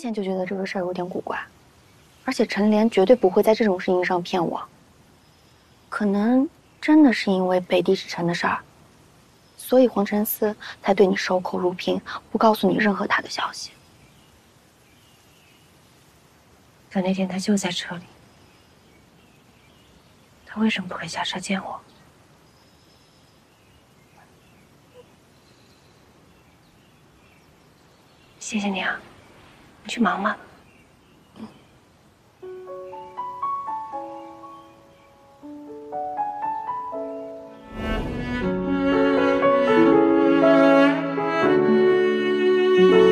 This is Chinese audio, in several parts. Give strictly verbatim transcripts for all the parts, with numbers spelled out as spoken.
前就觉得这个事儿有点古怪，而且陈莲绝对不会在这种事情上骗我。可能真的是因为北地之城的事儿，所以黄晨思才对你守口如瓶，不告诉你任何他的消息。可那天他就在车里，他为什么不肯下车见我？ 谢谢你啊，你去忙吧。嗯、有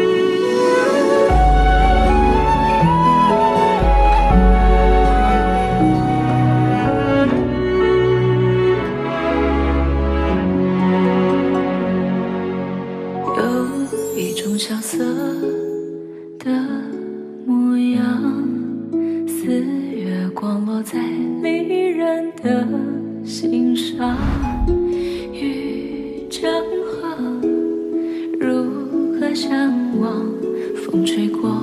一种萧瑟。 在迷人的心上，欲江河如何相望？风吹过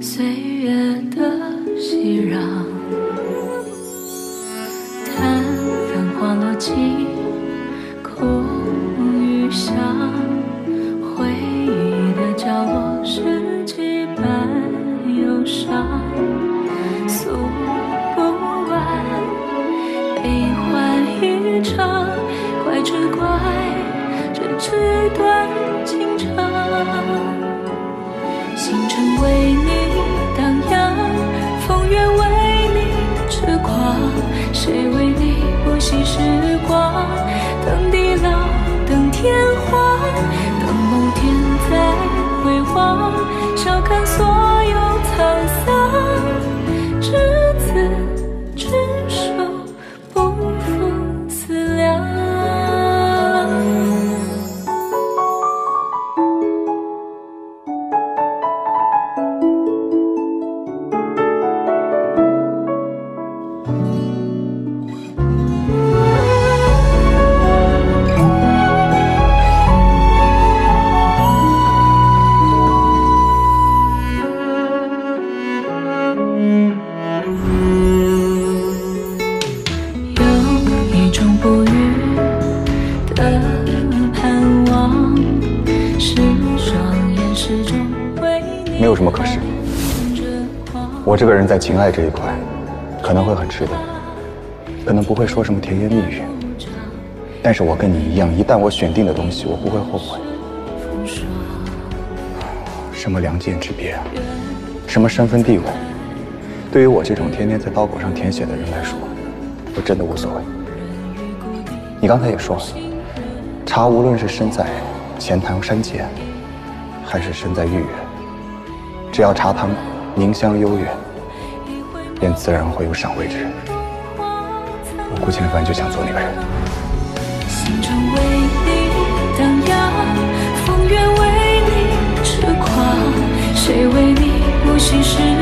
岁月的熙攘，叹繁华落尽，空余香，回忆的角落是几般忧伤。 怪只怪这纸短情长，星辰为你荡漾，风月为你痴狂，谁为你不惜时光？等地老，等天荒，等某天再回望，笑看所有沧桑，执子之手。 没有什么可是，我这个人在情爱这一块可能会很迟钝，可能不会说什么甜言蜜语，但是我跟你一样，一旦我选定的东西，我不会后悔。什么良贱之别啊，什么身份地位，对于我这种天天在刀口上舔血的人来说，我真的无所谓。你刚才也说了，茶无论是身在钱塘山涧，还是身在峪园。 只要茶汤凝香悠远，便自然会有赏味之人。我顾千帆就想做那个人。星辰为你荡漾，风月为你痴狂，谁为你不惜时？